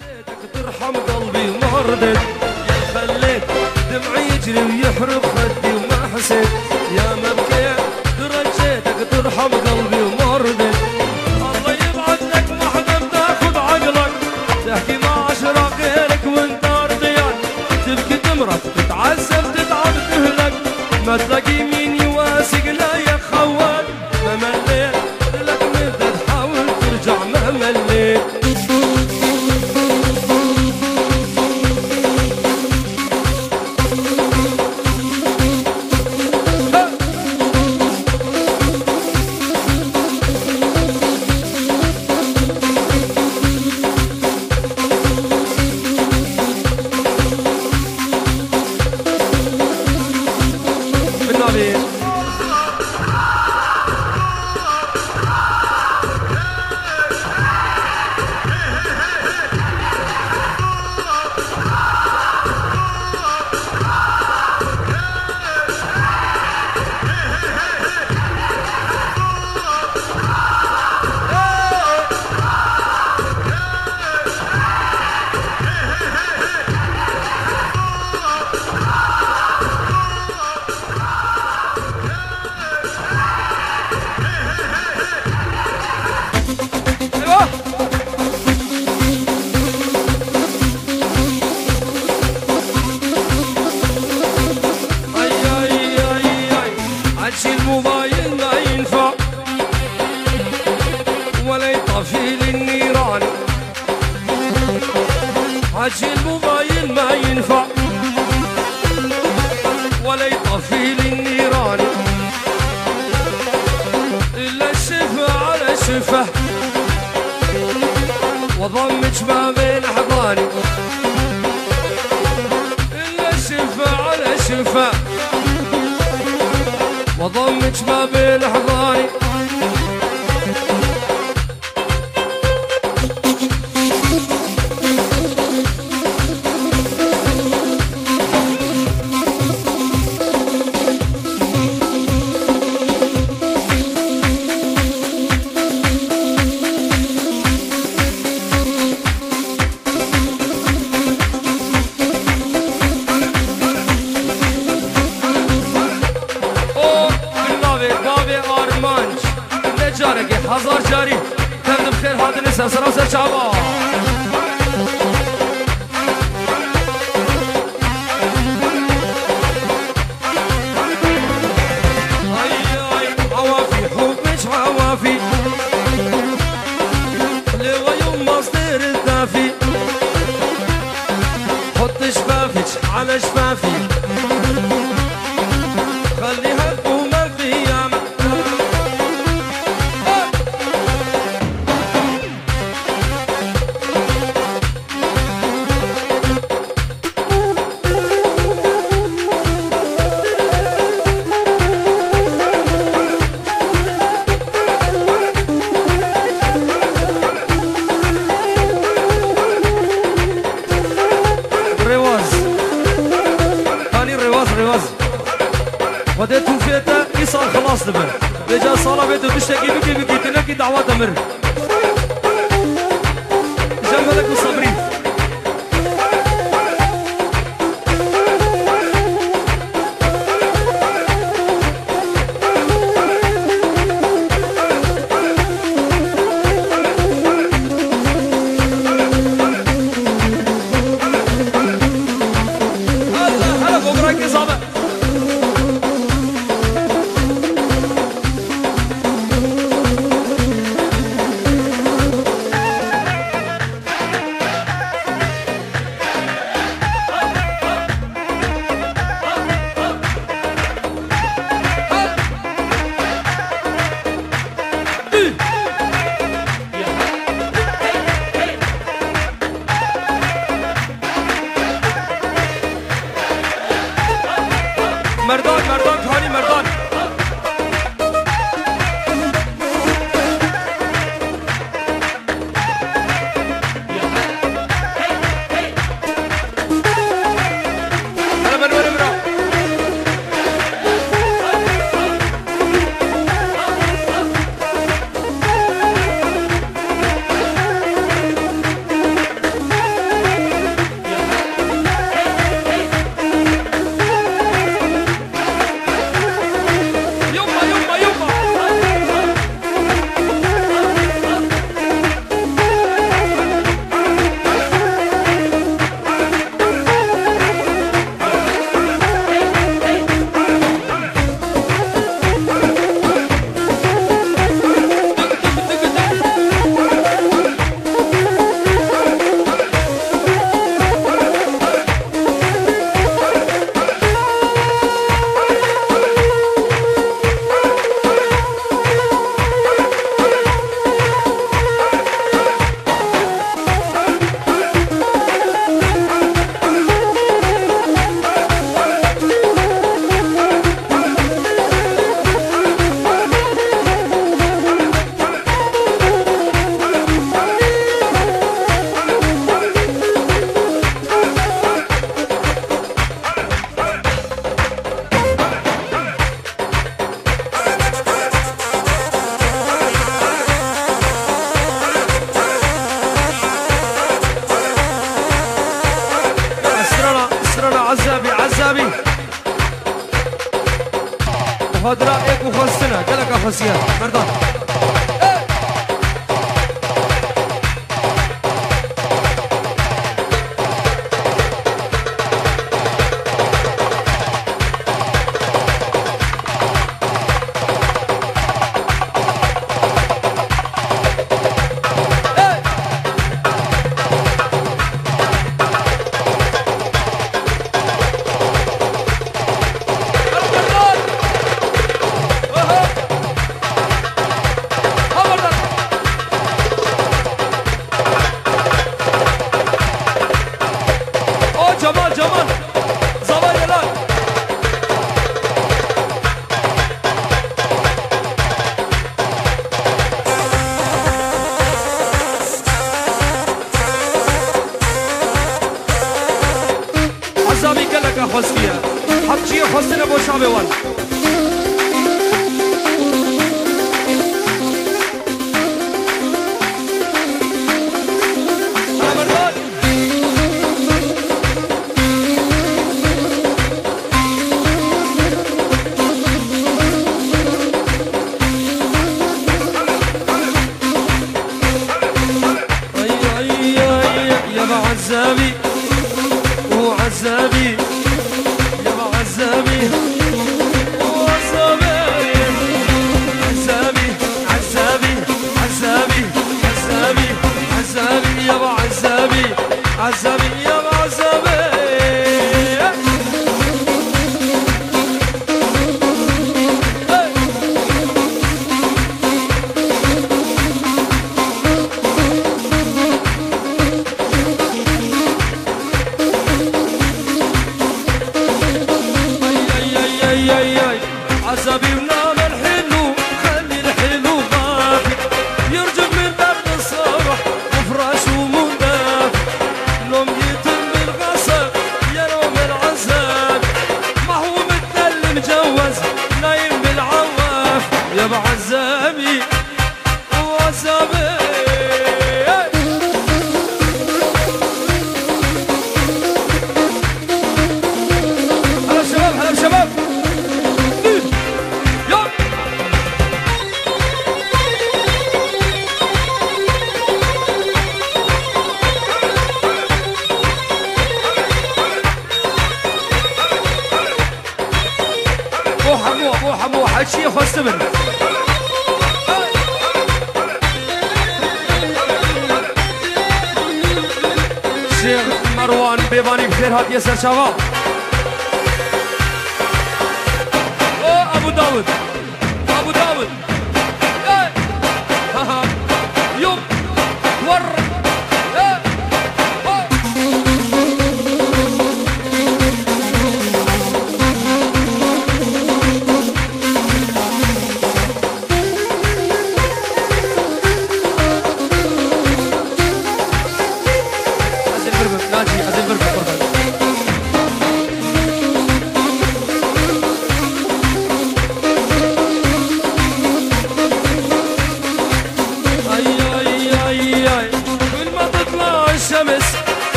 جيتك ترحم قلبي وما ردت، يا خليت دمعي يجري ويحرق خدي وما حسيت، يا ما بكيت درجيتك ترحم قلبي وما ردت. الله يبعد لك محكم تاخذ عقلك، تحكي مع عشرة غيرك وانت ارضيان، تبكي تمرض تتعذب تتعب تهلك، ما تلاقي مين يواسق لا يا خوان. ما مليت لك من تحاول ترجع، ما مليت. الموبايل ما ينفع ولا يطفي للنيران، عجل الموبايل ما ينفع ولا يطفي للنيران، إلا الشفة على شفة وضمج ما بين حضاني، إلا الشفة على شفة وضمك ما بين حضاني. هزار جاري تردم بخير هذا نسا سراسر شعبا اي عوافي حبش عوافي لغا يوم مصدر الدافي، حط شفافك على شفافي خليها تقوم القيامة. وديت وفيته يصار خلاص دمر، بجا صالة بيته بشتكي بكي بكي تلاقي دعوة دمر، جملك وصبرين هدرا ایک خسنا جلا کا خسیا مردان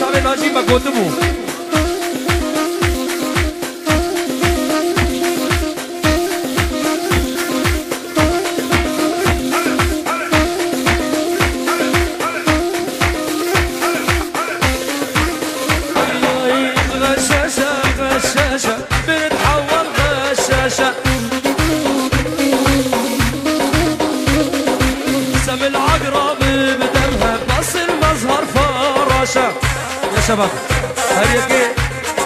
شعب ناجی با گودمو يا شباب هريكي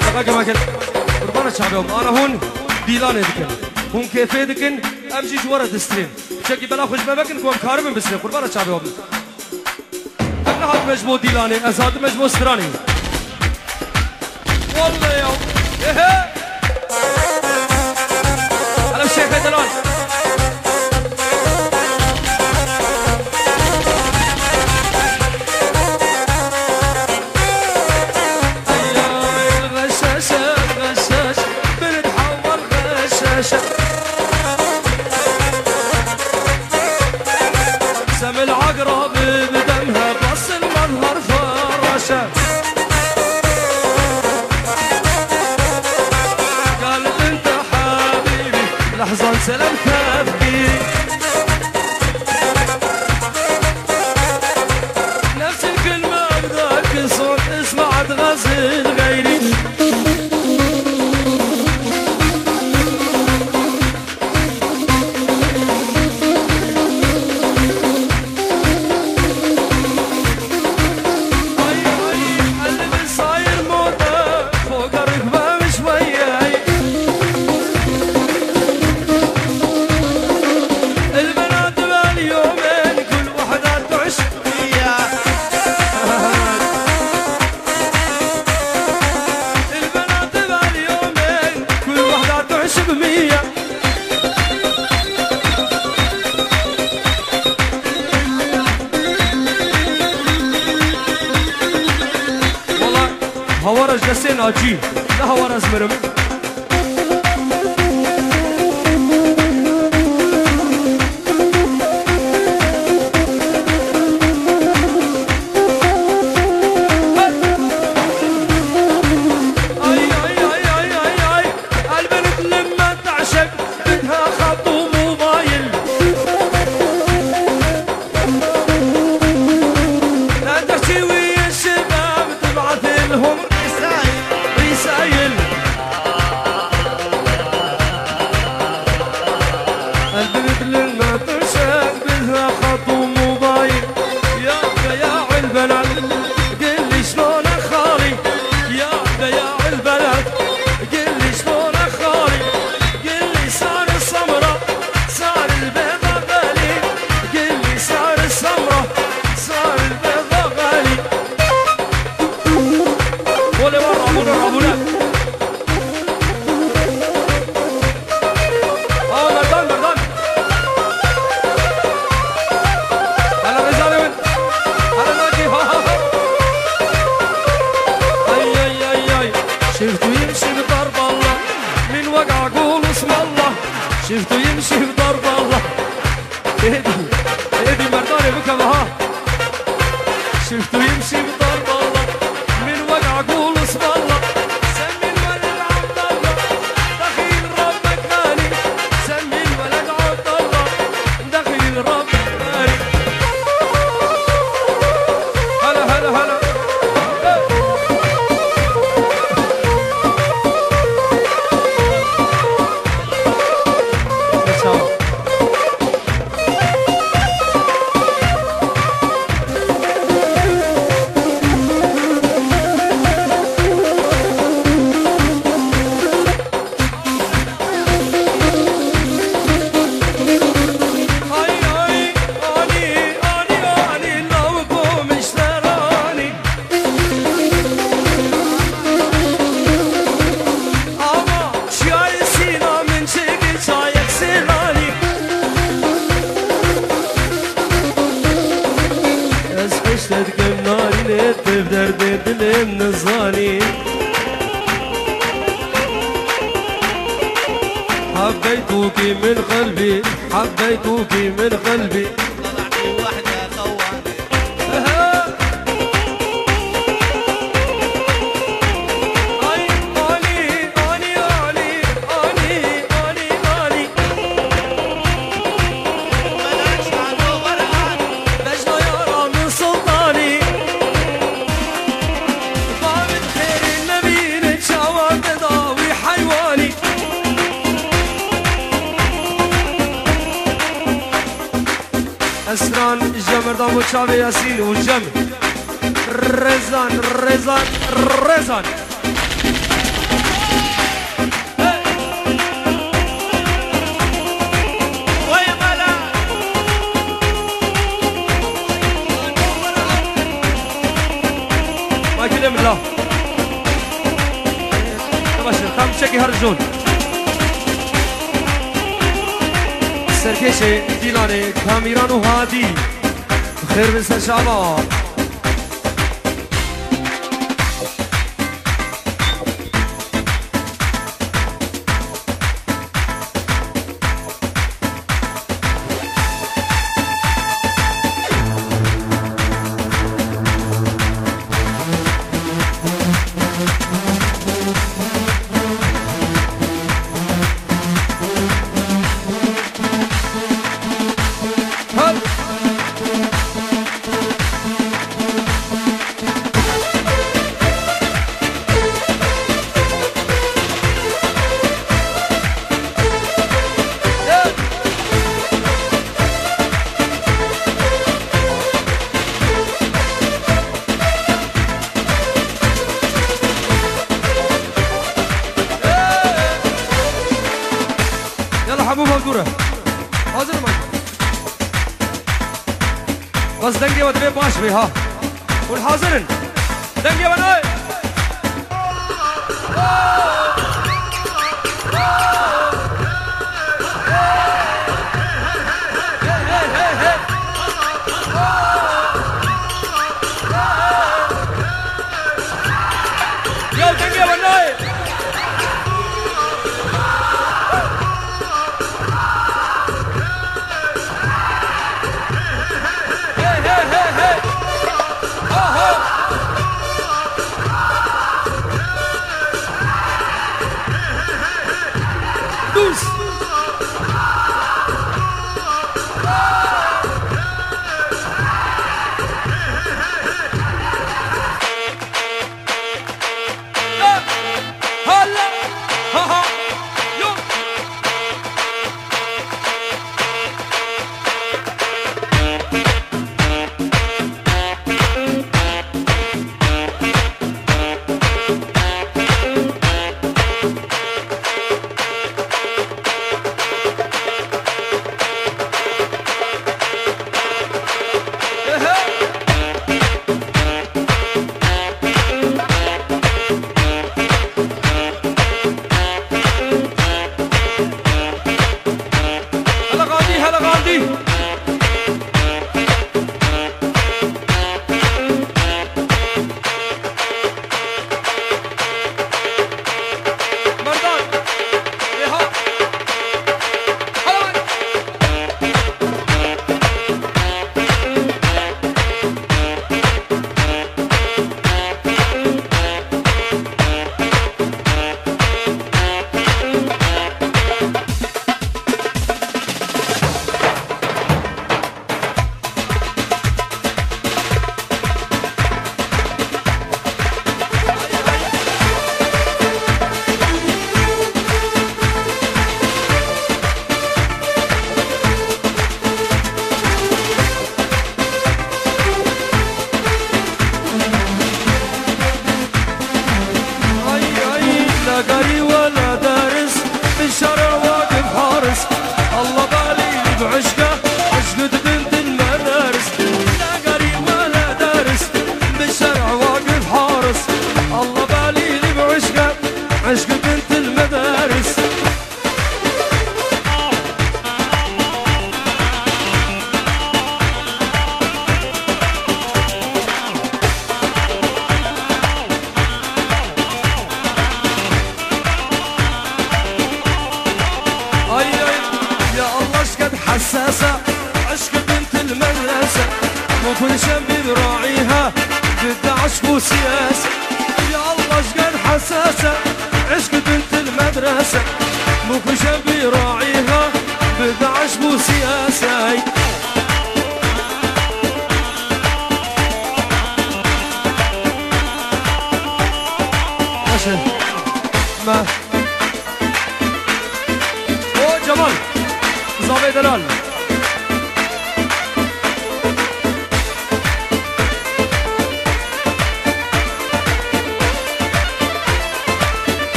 تقاك ماكن ربنا شعبي ومقارا هون ديلاني دكن هون كيفي دكن امجي جوارة دسترين شاكي بلا خوش بابكن كوام كاربن بسرين ربنا شعبي ومقارا انا هاد مجمو ديلاني ازاد مجمو ستراني والله يوم ايه انا بشيخ هيدلان سلام كافي نفس الكلمة بدك صوت اسمع تغزل غيري قلبي صاير موتى فوق الركبة شوية هوارج دسته ناجی نه هوارج مرم شفته يمشي بضرب الله اهدي اهدي مرداني بك بها شفته يمشي بضرب الله من وقع قول اسم الله سمي الولد عبد الله دخيل ربك مالي سمي الولد عبد الله دخيل ربك مالي هلا هلا هلا حبيتوكي من قلبي حبيتوكي من قلبي طلعتي وحده خواني رزان جمر دامو شابي ياسين وجمر رزان رزان رزان ما كلام الله تباشر تام شكي هرجون سرکش دیلانه کامیران و هادی خیر به سر شما ها والحاضرين دنجي بناي يا دنجي بناي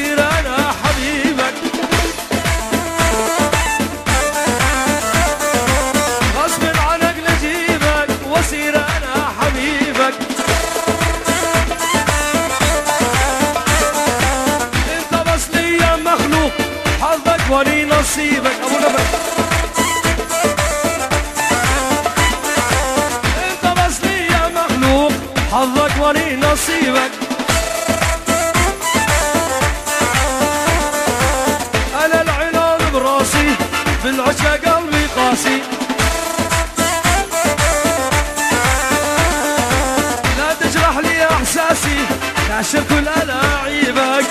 أصير أنا حبيبك، غصب عنك نجيبك وأصير أنا حبيبك. أنت بس ليا مخلوق، حظك ولي نصيبك. أبو نبك حظك ولي نصيبك، أنا العنان براسي بالعشا قلبي قاسي. لا تجرح لي إحساسي، تعشق كل ألاعيبك.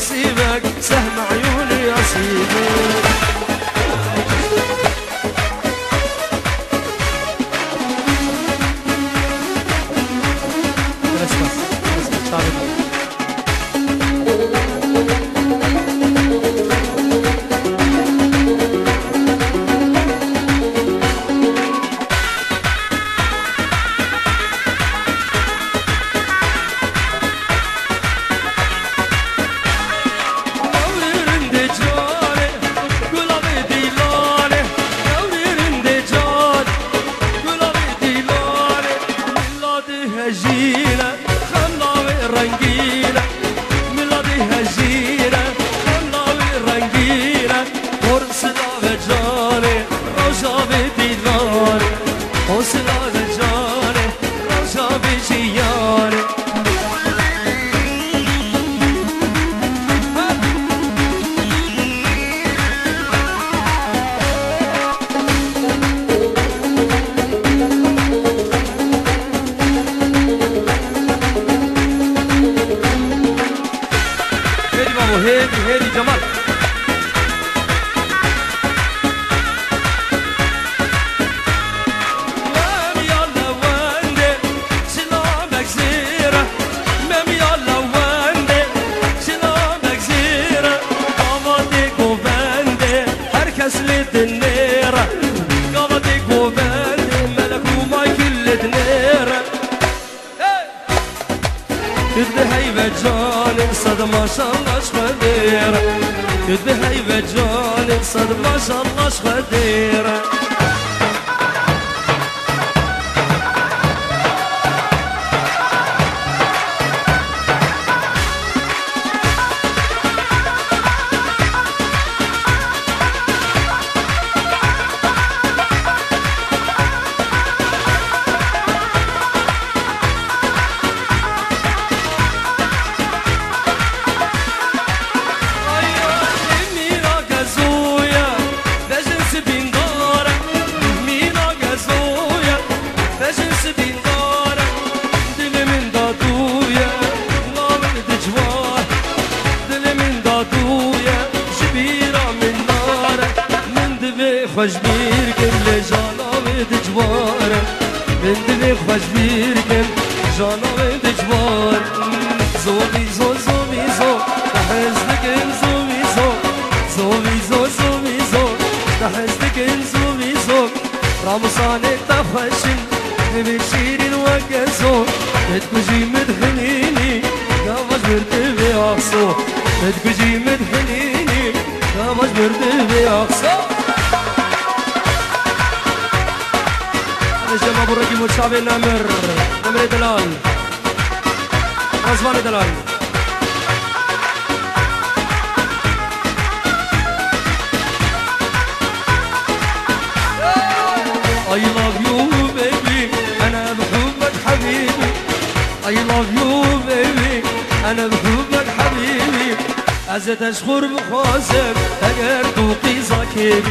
أصيبك سهم عيوني أصيبك. هادي جمال مام يلا وندي سلامك زيرة، مام يلا وندي سلامك زيرة. قبضك وبندي هركز لد النيرة، قبضك وبندي ملك وماي كل دنيرة. تبدي هيبة جانب صدمة شلش خديرة، تبدي هيبة جانب صدمة شلش خديرة. فجبير كل جانب دجوار، من دمي فجبير كل جانب دجوار. زومي زو زومي زو تحسدك زومي زو، زومي زو زومي زو تحسدك زومي زو. رمصانك تفشل بشيرين وكزو، بتجي مدخليني يا مجبر تبي أقصو، بتجي مدخليني يا مجبر تبي أقصو. الشباب الرقيب والشعبي نمر دلال عزواني دلال. I love you baby أنا بحبك حبيبي، I love you baby أنا بحبك حبيبي. از تشخور میخواسم اگر تو قیزا کن،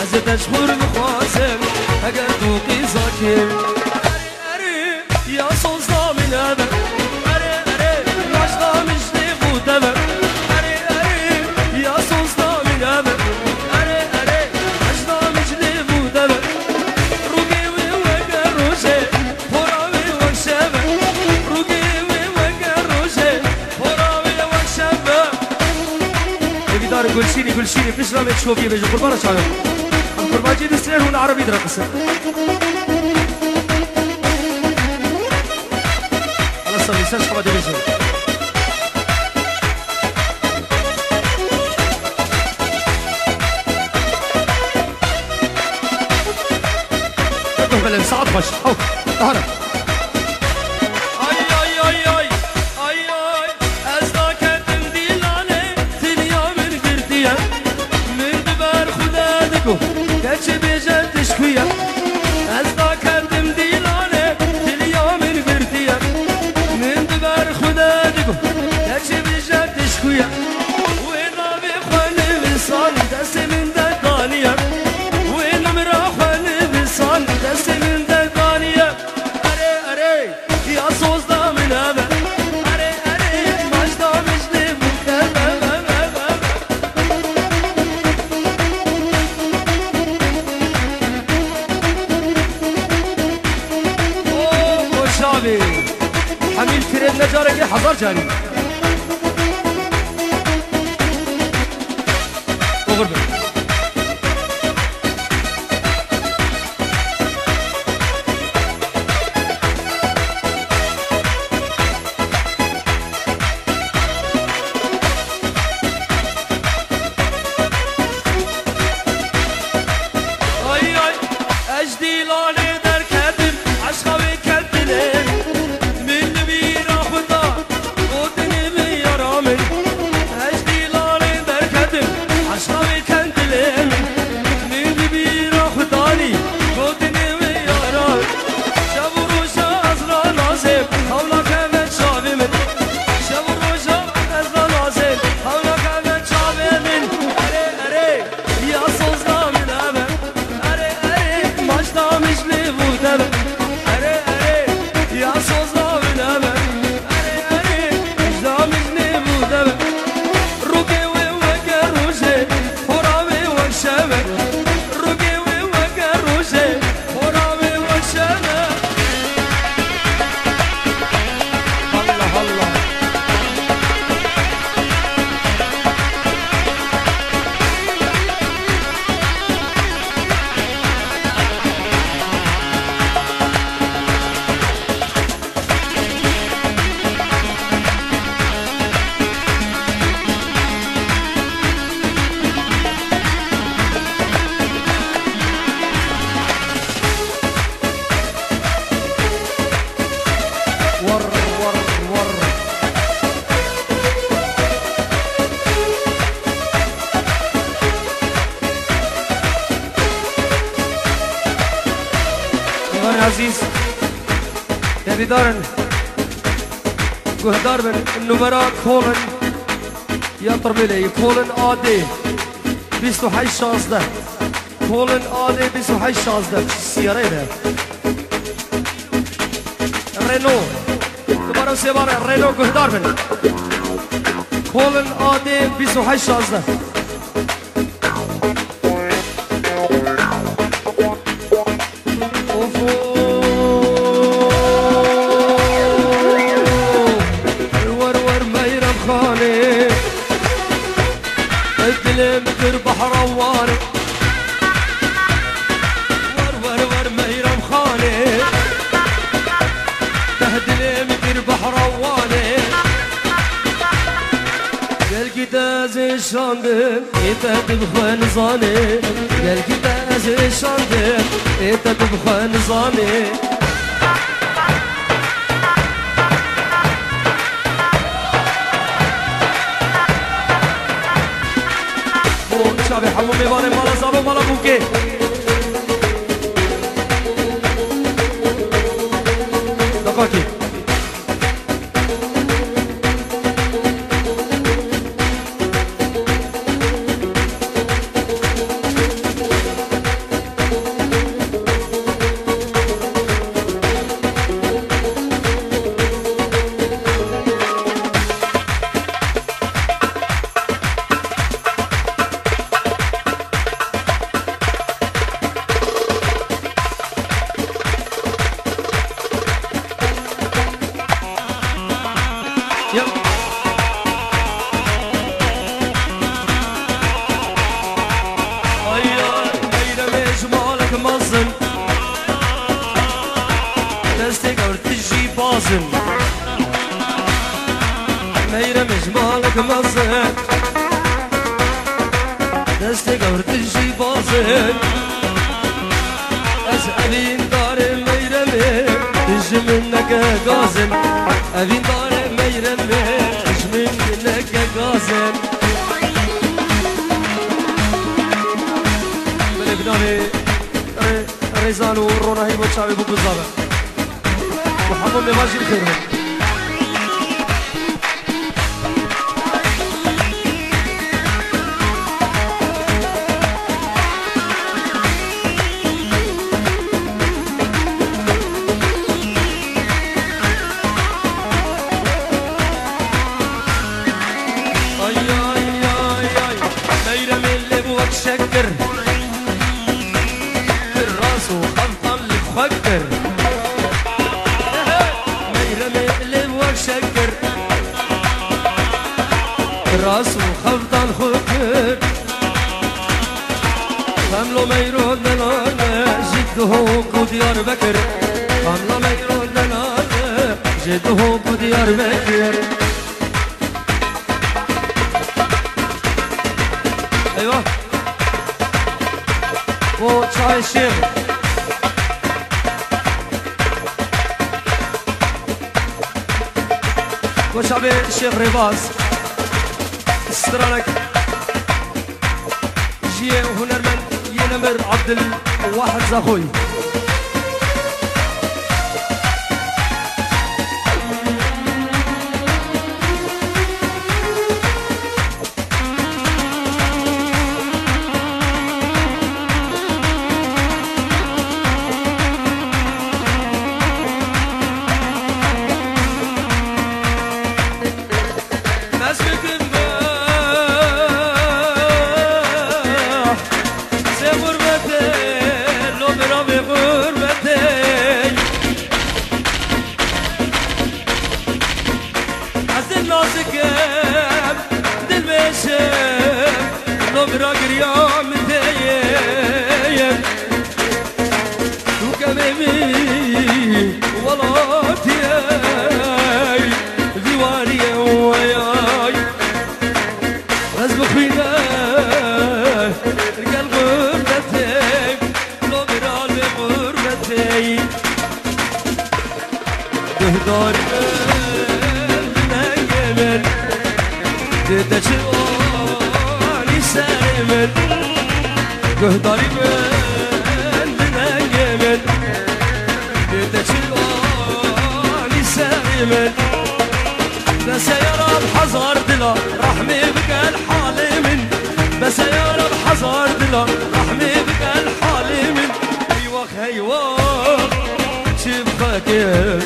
از تشخور میخواسم اگر تو قیزا کن. اره اره یا سوزا من ابر، اره اره عشقا مشتی بود ابر، اره اره یا سوزا من ابر، اره اره عشقا مشتی بود ابر. روی وی وگر روشه پراوی وشبه، روی وی وگر روشه پراوی وشبه. دیدار گلشینی گلشینی پیش نامه چوبیه بچو قربان شدم. برباجي دستير هون عربي درقصة على الصبي ساش قادي بيجي تبه بلم ساعة باش أو طهرة. نمرات كولن يا طربلي كولن آدي بيسو حي شازده كولن آدي بيسو حي شازده سيارة ده رينو تبارو سيارة رينو قهدار من كولن آدي بيسو حي شازده مزن دست گردشی بازن از این دار میرم دشمن نگه گازن این دار میرم دشمن نگه گازن بله بدانه رزان و روناهی با چاوی بگو زابه محمد نمازی بخیرم راس وخفضان خبر خملو ميرو دلانه جده قديار بكر خملو ميرو دلانه جده قديار بكر ايوه و چای شير و شبه شيخ رباز استرانك جيه هنرمن ينمر عبد الواحد زاخوي ايوه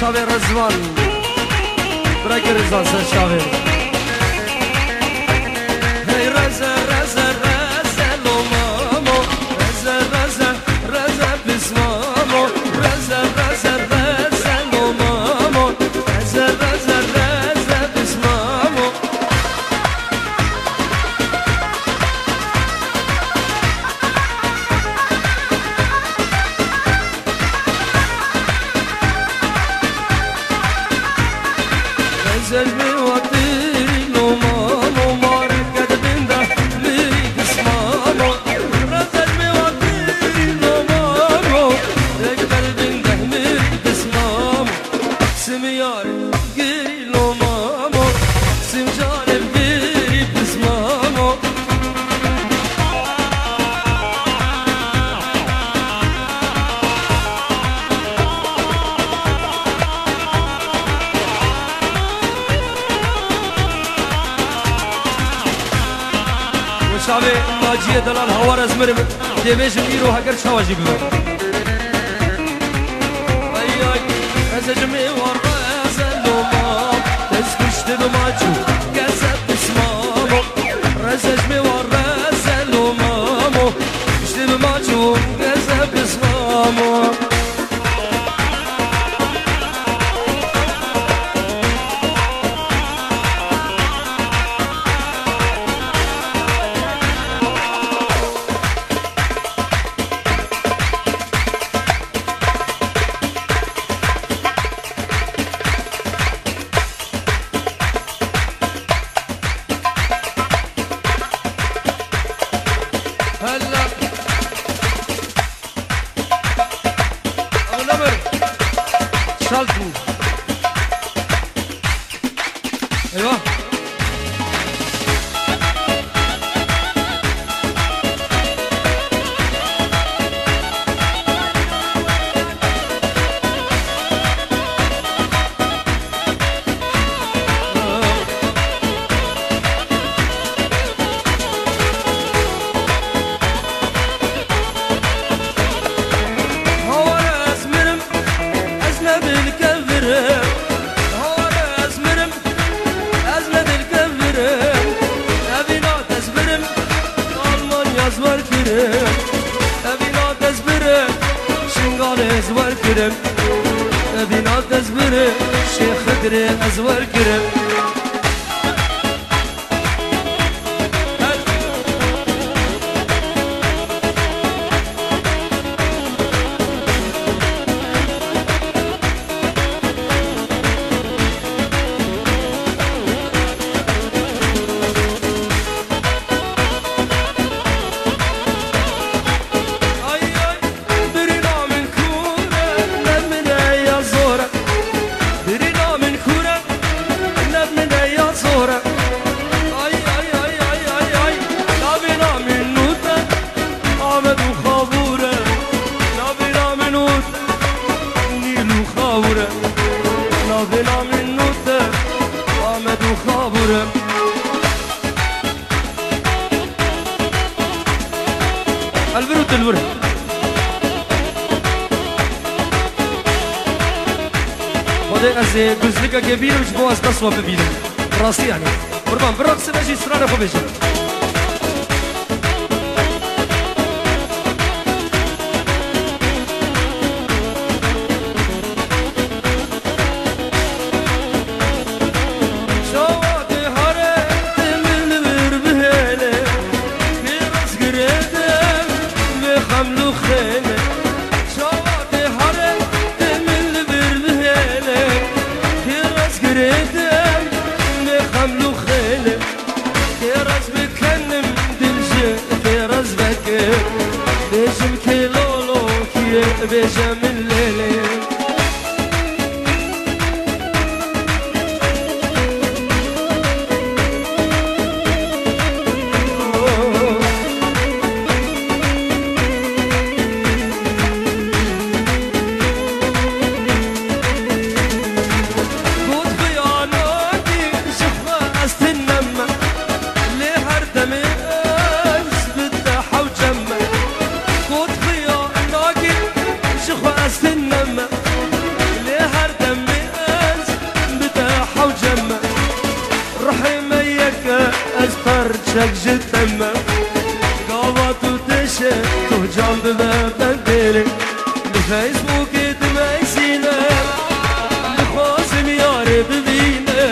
شاوي رزوان برك رزوان شاوي هي رزا رزا رزا لو مامو رزا رزا رزا بس مامو رزا رزا رزا لو مامو رزا رزا رزا بس مامو زلمي وطيل ومان وماركة بنده ليك اسمانه زلمي وطيل ومان اقبل بنده ليك اسمانه اقسم ياري قيل ومان اقسم جانب قريب اسمانه شعبي ناجية دلال هوار ازمر ديبيش ميرو هكر شواجي بمر اياك هزا جمي ورقا هزا لومام تزكشت بماجو كسب بسمامو هزا جمي ورقا هزا لومامو تزكشت بماجو كسب بسمامو ايوه هو راس مرم أجنب الكفر أزوار كرم أبي ناد أزبر شيخ خدري أزوار كرم البرود البرود هذا أزاي جزلك كبير مش بواس تصوى في بيدك راسي يعني بربان بالرقص نجي سرانة خبيجي بيجا من الليل قلت بيا نادي شفا استنم لهر دمي أسبتها وجمع قلت بيا نادي شخوة که از پرچک جدم گاوا تو تشه تو جان دادم دلی لفیس موقع دمایسینه لخوازم یاره ببینه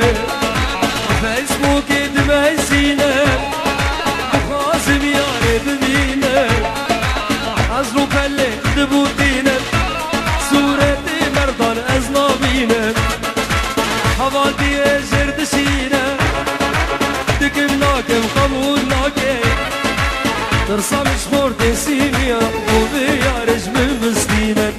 لفیس موقع دمایسینه لخوازم یاره ببینه از رو پله دبودینه صورت مردان از نابینه هوا دیه جرد شینه دکم ناکم خمون ناکه ترسمش خورده سیمیا و بیارش من مسکینه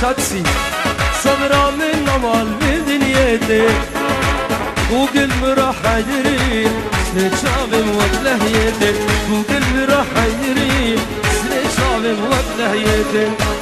شخصی صبرام نمال به دنیده گوگل مرا حیری سرچاوم و لحیده گوگل مرا حیری سرچاوم و لحیده